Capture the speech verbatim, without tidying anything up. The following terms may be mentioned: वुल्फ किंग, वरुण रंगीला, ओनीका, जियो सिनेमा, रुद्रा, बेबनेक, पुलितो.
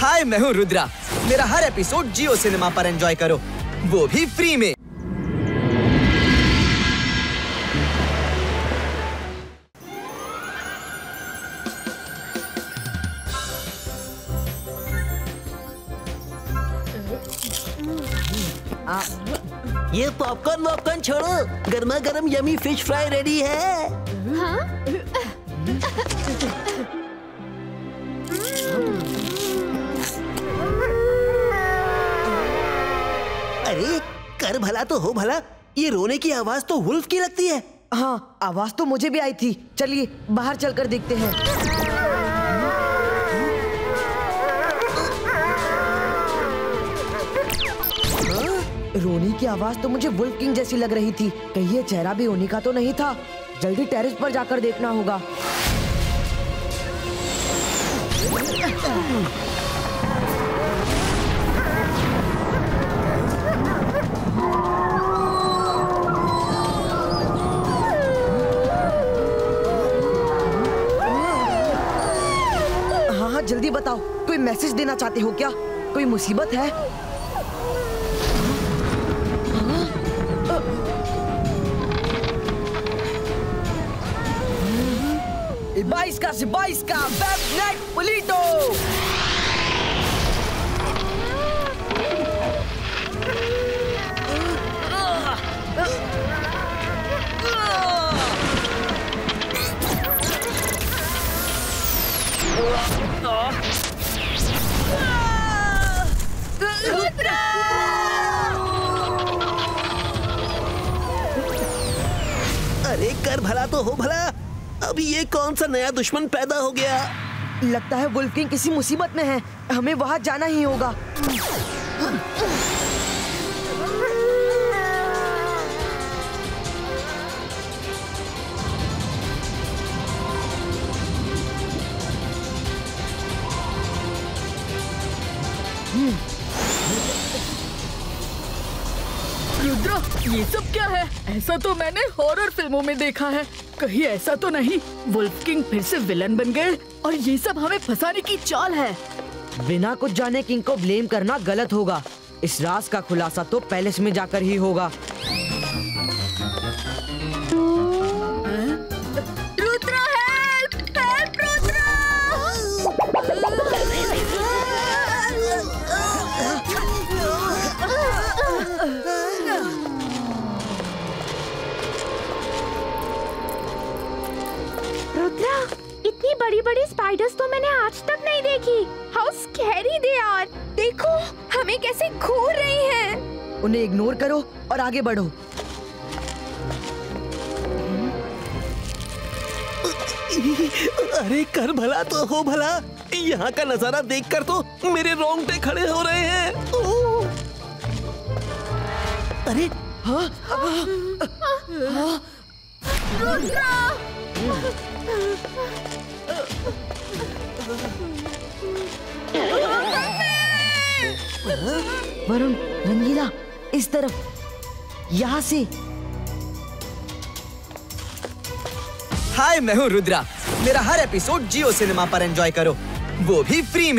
हाय, मैं हूँ रुद्रा। मेरा हर एपिसोड जियो सिनेमा पर एंजॉय करो, वो भी फ्री में। ये पॉपकॉर्न वॉपकॉर्न छोड़ो, गर्मा गर्म यमी फिश फ्राई रेडी है। हाँ? अरे कर भला तो हो भला, ये रोने की आवाज तो वुल्फ की लगती है। हाँ, आवाज तो मुझे भी आई थी। चलिए बाहर चलकर देखते हैं। रोनी की आवाज तो मुझे वुल्फ किंग जैसी लग रही थी। कहीं ये चेहरा भी ओनीका तो नहीं था। जल्दी टेरेस पर जाकर देखना होगा। हाँ हाँ जल्दी बताओ, कोई मैसेज देना चाहते हो क्या? कोई मुसीबत है? बाईस्का से बाईस्का, बेबनेक पुलितो। अरे कर भला तो हो भला, अभी ये कौन सा नया दुश्मन पैदा हो गया? लगता है वुल्फ किंग किसी मुसीबत में है, हमें वहाँ जाना ही होगा। रुद्रा, ये सब क्या है? ऐसा तो मैंने हॉरर फिल्मों में देखा है। कहीं ऐसा तो नहीं वुल्फ किंग फिर से विलन बन गए और ये सब हमें फंसाने की चाल है। बिना कुछ जाने किंग को ब्लेम करना गलत होगा। इस राज का खुलासा तो पैलेस में जाकर ही होगा। रुद्रा, इतनी बड़ी बड़ी स्पाइडर्स तो मैंने आज तक नहीं देखी। How scary they are! देखो हमें कैसे घूर रही हैं। उन्हें इग्नोर करो और आगे बढ़ो। अरे कर भला तो हो भला, यहाँ का नजारा देखकर तो मेरे रोंगटे खड़े हो रहे हैं। अरे हाँ, हाँ, हाँ, हाँ। रुद्रा! वरुण रंगीला, इस तरफ, यहाँ से। हाय, मैं हूँ रुद्रा। मेरा हर एपिसोड जियो सिनेमा पर एंजॉय करो, वो भी फ्री में।